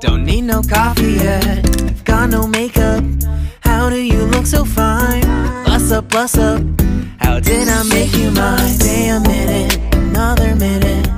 Don't need no coffee yet, I've got no makeup. How do you look so fine? Bust up, how did I make you mine? Stay a minute, another minute.